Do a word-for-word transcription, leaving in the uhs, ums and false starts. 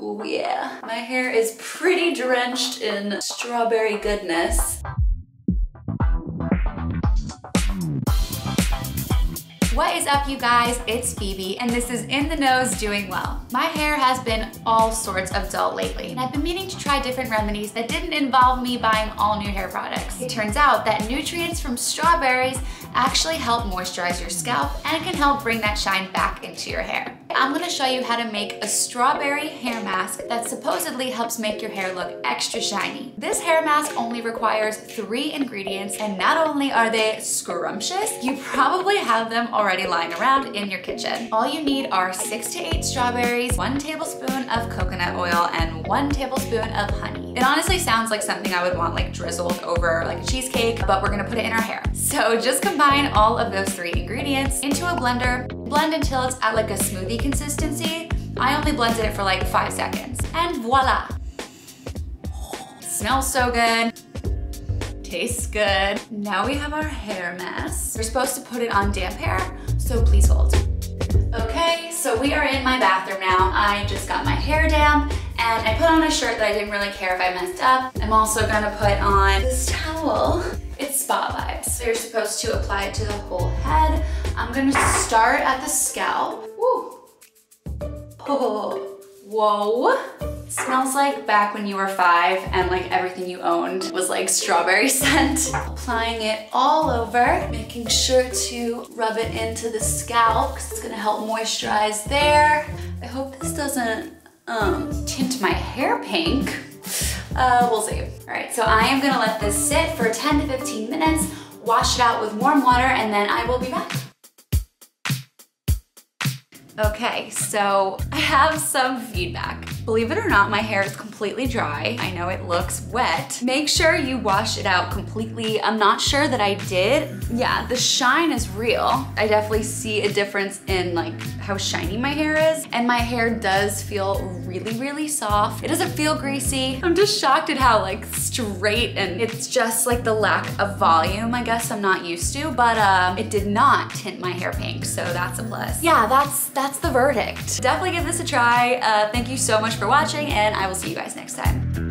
Oh yeah. My hair is pretty drenched in strawberry goodness. What is up, you guys? It's Phoebe, and this is In The Know's Doing Well. My hair has been all sorts of dull lately, and I've been meaning to try different remedies that didn't involve me buying all new hair products. It turns out that nutrients from strawberries actually help moisturize your scalp and can help bring that shine back into your hair. I'm gonna show you how to make a strawberry hair mask that supposedly helps make your hair look extra shiny. This hair mask only requires three ingredients, and not only are they scrumptious, you probably have them already lying around in your kitchen. All you need are six to eight strawberries, one tablespoon of coconut oil, and one tablespoon of honey. It honestly sounds like something I would want like drizzled over like a cheesecake, but we're gonna put it in our hair. So just combine all of those three ingredients into a blender. Blend until it's at like a smoothie consistency. I only blended it for like five seconds. And voila. Oh, smells so good. Tastes good. Now we have our hair mask. We're supposed to put it on damp hair, so please hold. Okay, so we are in my bathroom now. I just got my hair damp and I put on a shirt that I didn't really care if I messed up. I'm also gonna put on this towel. It's spa vibes. You're supposed to apply it to the whole head. I'm gonna start at the scalp. Woo. Oh, whoa. It smells like back when you were five and like everything you owned was like strawberry scent. Applying it all over, making sure to rub it into the scalp because it's gonna help moisturize there. I hope this doesn't um, tint my hair pink. Uh, we'll see. All right, so I am gonna let this sit for ten to fifteen minutes, wash it out with warm water, and then I will be back. Okay, so I have some feedback. Believe it or not, my hair is completely dry. I know it looks wet. Make sure you wash it out completely. I'm not sure that I did. Yeah, the shine is real. I definitely see a difference in like how shiny my hair is, and my hair does feel really, really soft. It doesn't feel greasy. I'm just shocked at how like straight, and it's just like the lack of volume, I guess I'm not used to, but um, it did not tint my hair pink, so that's a plus. Yeah, that's, that's That's the verdict. Definitely give this a try. Uh, thank you so much for watching, and I will see you guys next time.